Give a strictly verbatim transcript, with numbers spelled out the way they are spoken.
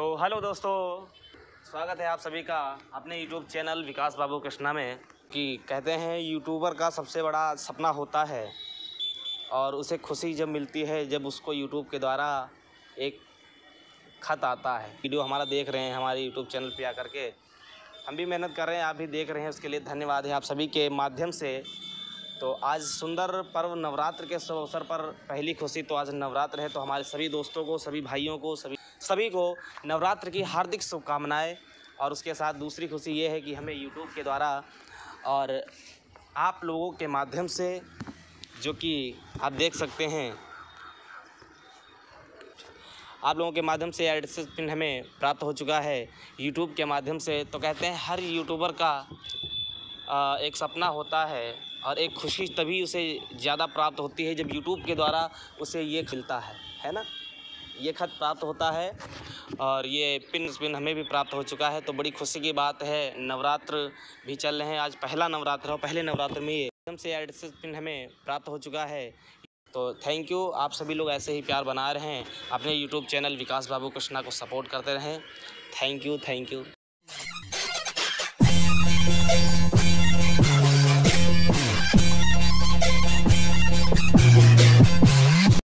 तो हेलो दोस्तों, स्वागत है आप सभी का अपने YouTube चैनल विकास बाबू कृष्णा में। कि कहते हैं यूट्यूबर का सबसे बड़ा सपना होता है और उसे खुशी जब मिलती है जब उसको YouTube के द्वारा एक खत आता है। वीडियो हमारा देख रहे हैं हमारे YouTube चैनल पे आकर के, हम भी मेहनत कर रहे हैं, आप भी देख रहे हैं, उसके लिए धन्यवाद है आप सभी के माध्यम से। तो आज सुंदर पर्व नवरात्र के शुभ अवसर पर पहली खुशी, तो आज नवरात्र है, तो हमारे सभी दोस्तों को, सभी भाइयों को, सभी सभी को नवरात्र की हार्दिक शुभकामनाएं। और उसके साथ दूसरी खुशी ये है कि हमें YouTube के द्वारा और आप लोगों के माध्यम से, जो कि आप देख सकते हैं, आप लोगों के माध्यम से एडसेंस पिन हमें प्राप्त हो चुका है YouTube के माध्यम से। तो कहते हैं हर यूट्यूबर का एक सपना होता है और एक खुशी तभी उसे ज़्यादा प्राप्त होती है जब YouTube के द्वारा उसे ये मिलता है, है ना। ये खत प्राप्त होता है और ये पिन पिन हमें भी प्राप्त हो चुका है, तो बड़ी खुशी की बात है। नवरात्र भी चल रहे हैं, आज पहला नवरात्र, और पहले नवरात्र में ये एकदम से एडसेंस पिन हमें प्राप्त हो चुका है। तो थैंक यू, आप सभी लोग ऐसे ही प्यार बना रहे हैं, अपने यूट्यूब चैनल विकास बाबू कृष्णा को सपोर्ट करते रहें। Thank you, thank you.